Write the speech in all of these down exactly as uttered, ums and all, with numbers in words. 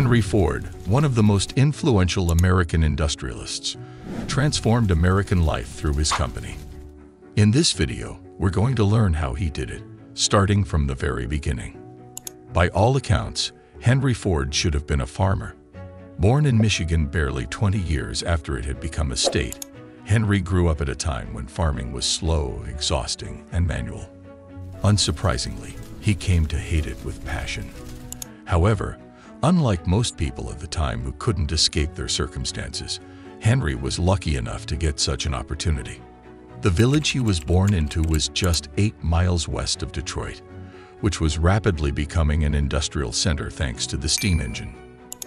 Henry Ford, one of the most influential American industrialists, transformed American life through his company. In this video, we're going to learn how he did it, starting from the very beginning. By all accounts, Henry Ford should have been a farmer. Born in Michigan barely twenty years after it had become a state, Henry grew up at a time when farming was slow, exhausting, and manual. Unsurprisingly, he came to hate it with passion. However, unlike most people of the time who couldn't escape their circumstances, Henry was lucky enough to get such an opportunity. The village he was born into was just eight miles west of Detroit, which was rapidly becoming an industrial center thanks to the steam engine.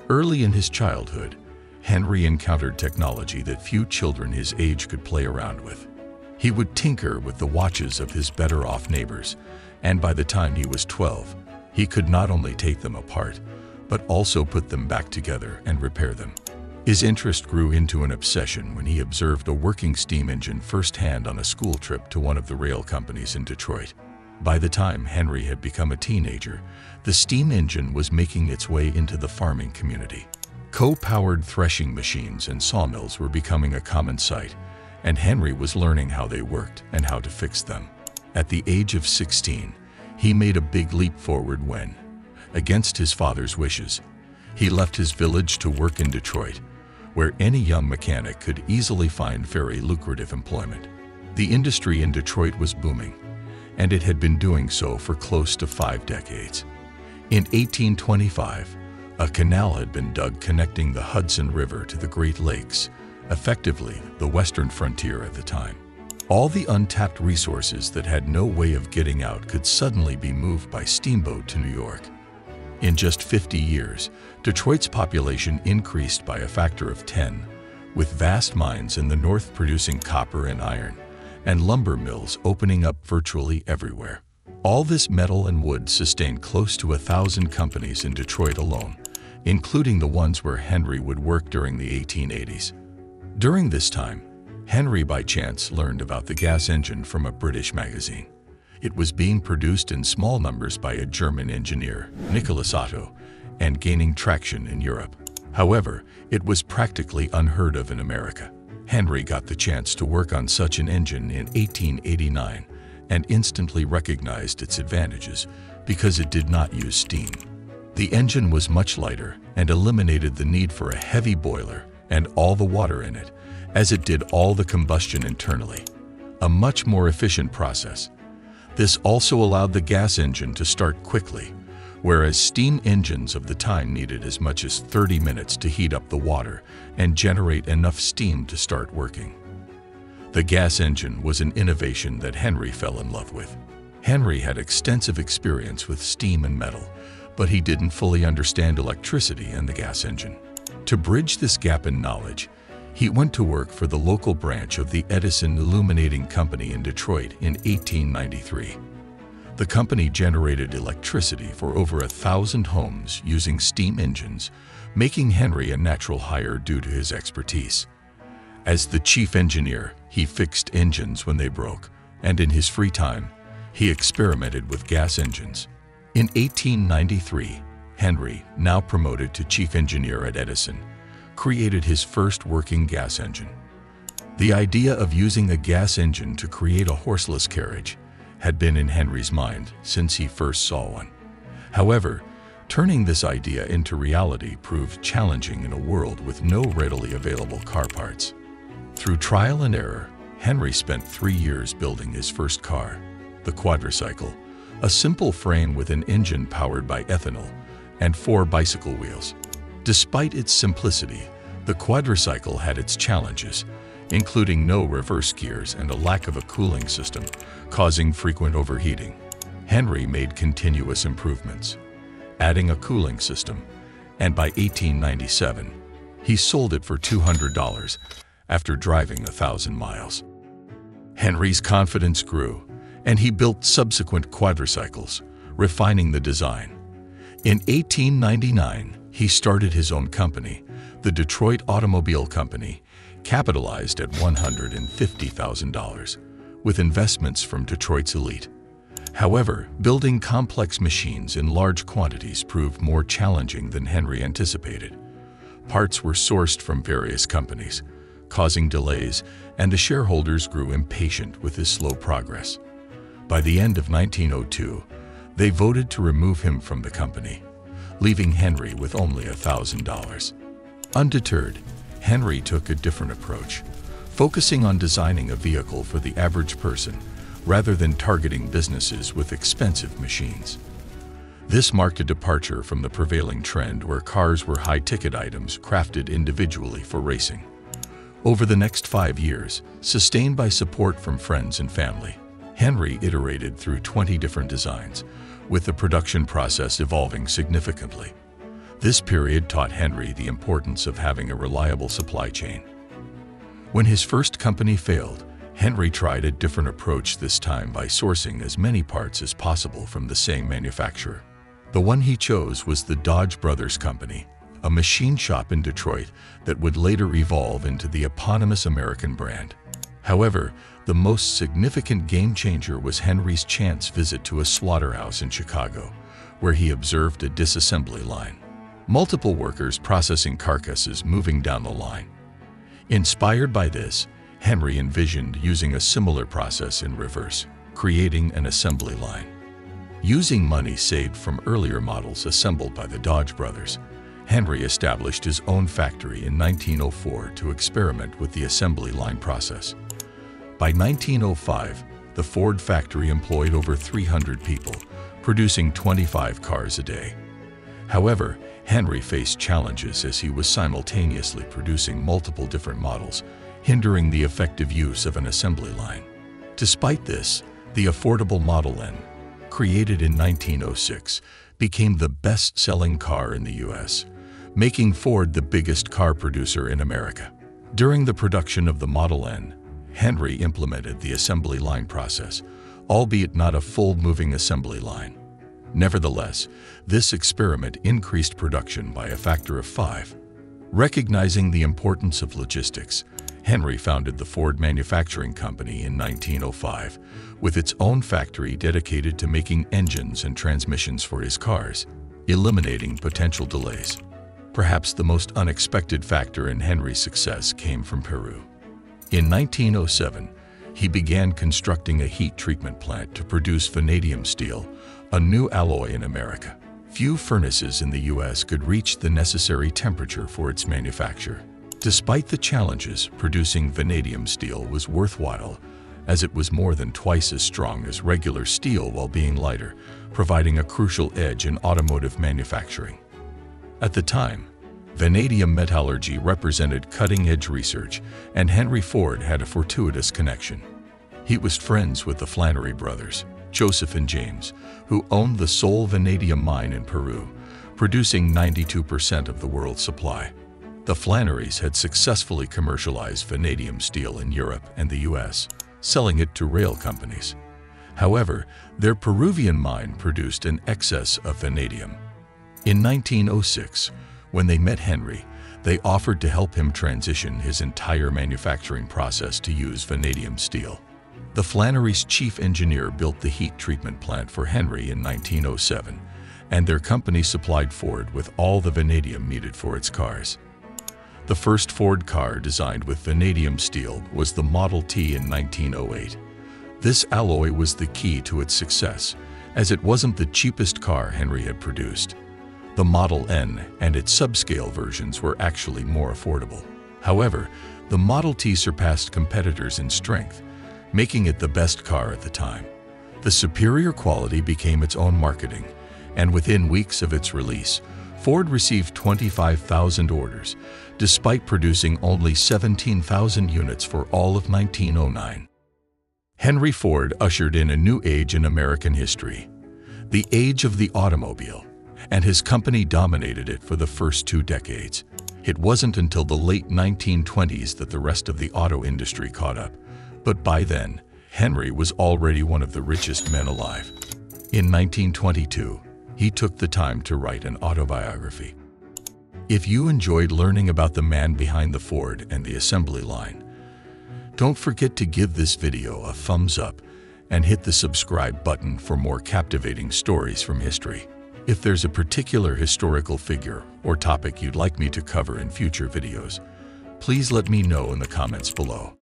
Early in his childhood, Henry encountered technology that few children his age could play around with. He would tinker with the watches of his better-off neighbors, and by the time he was twelve, he could not only take them apart, but also put them back together and repair them. His interest grew into an obsession when he observed a working steam engine firsthand on a school trip to one of the rail companies in Detroit. By the time Henry had become a teenager, the steam engine was making its way into the farming community. Coal-powered threshing machines and sawmills were becoming a common sight, and Henry was learning how they worked and how to fix them. At the age of sixteen, he made a big leap forward when, against his father's wishes, he left his village to work in Detroit, where any young mechanic could easily find very lucrative employment. The industry in Detroit was booming, and it had been doing so for close to five decades. In eighteen twenty-five, a canal had been dug connecting the Hudson River to the Great Lakes, effectively the western frontier at the time. All the untapped resources that had no way of getting out could suddenly be moved by steamboat to New York. In just fifty years, Detroit's population increased by a factor of ten, with vast mines in the north producing copper and iron, and lumber mills opening up virtually everywhere. All this metal and wood sustained close to a thousand companies in Detroit alone, including the ones where Henry would work during the eighteen eighties. During this time, Henry by chance learned about the gas engine from a British magazine. It was being produced in small numbers by a German engineer, Nikolaus Otto, and gaining traction in Europe. However, it was practically unheard of in America. Henry got the chance to work on such an engine in eighteen eighty-nine and instantly recognized its advantages because it did not use steam. The engine was much lighter and eliminated the need for a heavy boiler and all the water in it, as it did all the combustion internally, a much more efficient process. This also allowed the gas engine to start quickly, whereas steam engines of the time needed as much as thirty minutes to heat up the water and generate enough steam to start working. The gas engine was an innovation that Henry fell in love with. Henry had extensive experience with steam and metal, but he didn't fully understand electricity and the gas engine. To bridge this gap in knowledge, he went to work for the local branch of the Edison Illuminating Company in Detroit in eighteen ninety-three. The company generated electricity for over a thousand homes using steam engines, making Henry a natural hire due to his expertise. As the chief engineer, he fixed engines when they broke, and in his free time, he experimented with gas engines. In eighteen ninety-three, Henry, now promoted to chief engineer at Edison, created his first working gas engine. The idea of using a gas engine to create a horseless carriage had been in Henry's mind since he first saw one. However, turning this idea into reality proved challenging in a world with no readily available car parts. Through trial and error, Henry spent three years building his first car, the quadricycle, a simple frame with an engine powered by ethanol and four bicycle wheels. Despite its simplicity, the quadricycle had its challenges, including no reverse gears and a lack of a cooling system, causing frequent overheating. Henry made continuous improvements, adding a cooling system, and by eighteen ninety-seven, he sold it for two hundred dollars after driving a thousand miles. Henry's confidence grew, and he built subsequent quadricycles, refining the design. In eighteen ninety-nine, he started his own company, the Detroit Automobile Company, capitalized at one hundred fifty thousand dollars, with investments from Detroit's elite. However, building complex machines in large quantities proved more challenging than Henry anticipated. Parts were sourced from various companies, causing delays, and the shareholders grew impatient with his slow progress. By the end of nineteen oh two, they voted to remove him from the company, leaving Henry with only one thousand dollars. Undeterred, Henry took a different approach, focusing on designing a vehicle for the average person rather than targeting businesses with expensive machines. This marked a departure from the prevailing trend where cars were high-ticket items crafted individually for racing. Over the next five years, sustained by support from friends and family, Henry iterated through twenty different designs, with the production process evolving significantly. This period taught Henry the importance of having a reliable supply chain. When his first company failed, Henry tried a different approach, this time by sourcing as many parts as possible from the same manufacturer. The one he chose was the Dodge Brothers Company, a machine shop in Detroit that would later evolve into the eponymous American brand. However, the most significant game-changer was Henry's chance visit to a slaughterhouse in Chicago, where he observed a disassembly line. Multiple workers processing carcasses moving down the line. Inspired by this, Henry envisioned using a similar process in reverse, creating an assembly line. Using money saved from earlier models assembled by the Dodge brothers, Henry established his own factory in nineteen oh four to experiment with the assembly line process. By nineteen oh five, the Ford factory employed over three hundred people, producing twenty-five cars a day. However, Henry faced challenges as he was simultaneously producing multiple different models, hindering the effective use of an assembly line. Despite this, the affordable Model N, created in nineteen oh six, became the best-selling car in the U S, making Ford the biggest car producer in America. During the production of the Model N, Henry implemented the assembly line process, albeit not a full moving assembly line. Nevertheless, this experiment increased production by a factor of five. Recognizing the importance of logistics, Henry founded the Ford Manufacturing Company in nineteen oh five, with its own factory dedicated to making engines and transmissions for his cars, eliminating potential delays. Perhaps the most unexpected factor in Henry's success came from Peru. In nineteen oh seven, he began constructing a heat treatment plant to produce vanadium steel, a new alloy in America. Few furnaces in the U S could reach the necessary temperature for its manufacture. Despite the challenges, producing vanadium steel was worthwhile, as it was more than twice as strong as regular steel while being lighter, providing a crucial edge in automotive manufacturing. At the time, vanadium metallurgy represented cutting-edge research, and Henry Ford had a fortuitous connection. He was friends with the Flannery brothers, Joseph and James, who owned the sole vanadium mine in Peru, producing ninety-two percent of the world's supply. The Flannerys had successfully commercialized vanadium steel in Europe and the U S, selling it to rail companies. However, their Peruvian mine produced an excess of vanadium. In nineteen oh six, when they met Henry, they offered to help him transition his entire manufacturing process to use vanadium steel. The Flannery's chief engineer built the heat treatment plant for Henry in nineteen oh seven, and their company supplied Ford with all the vanadium needed for its cars. The first Ford car designed with vanadium steel was the Model T in nineteen oh eight. This alloy was the key to its success, as it wasn't the cheapest car Henry had produced. The Model N and its subscale versions were actually more affordable. However, the Model T surpassed competitors in strength, making it the best car at the time. The superior quality became its own marketing, and within weeks of its release, Ford received twenty-five thousand orders, despite producing only seventeen thousand units for all of nineteen oh nine. Henry Ford ushered in a new age in American history, the age of the automobile, and his company dominated it for the first two decades. It wasn't until the late nineteen twenties that the rest of the auto industry caught up. But by then, Henry was already one of the richest men alive. In nineteen twenty-two, he took the time to write an autobiography. If you enjoyed learning about the man behind the Ford and the assembly line, don't forget to give this video a thumbs up and hit the subscribe button for more captivating stories from history. If there's a particular historical figure or topic you'd like me to cover in future videos, please let me know in the comments below.